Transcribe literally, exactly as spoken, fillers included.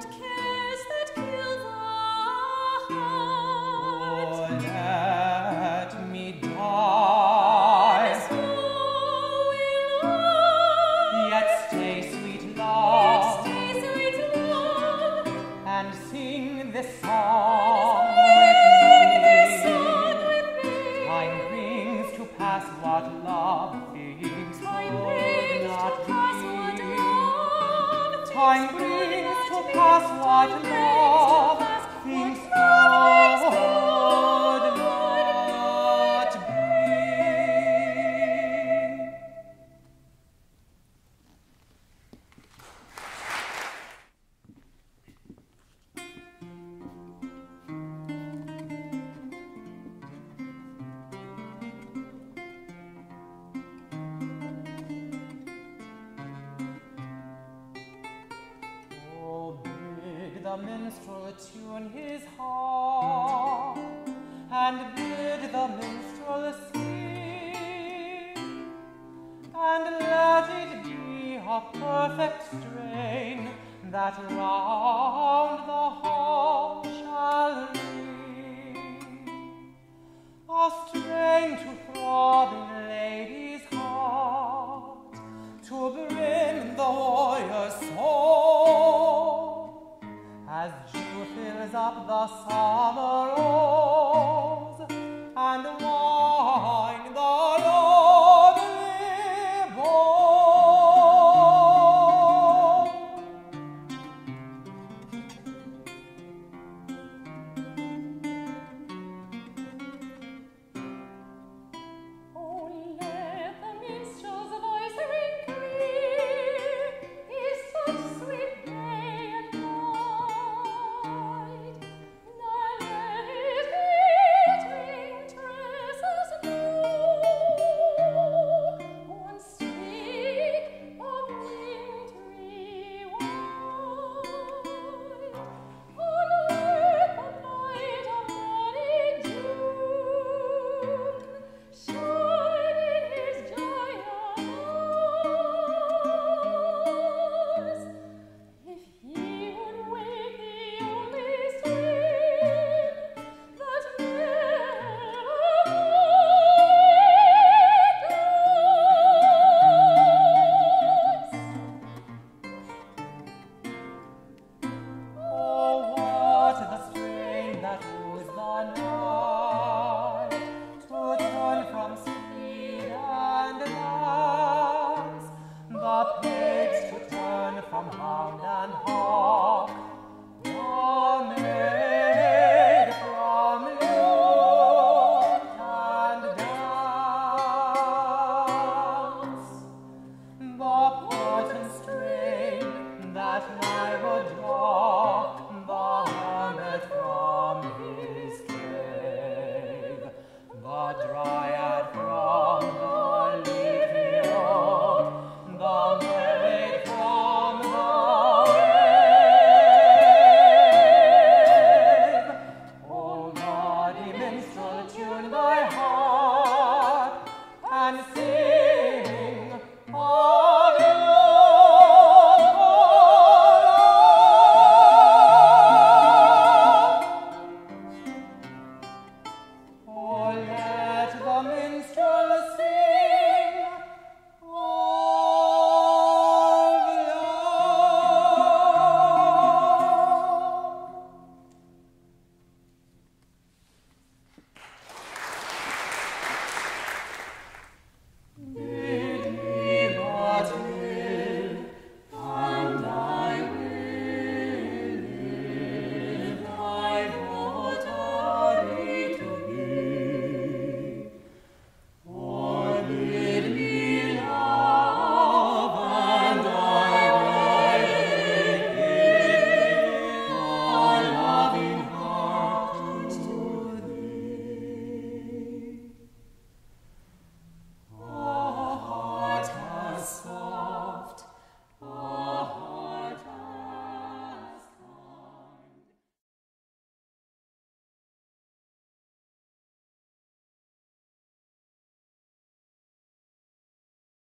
Up the summer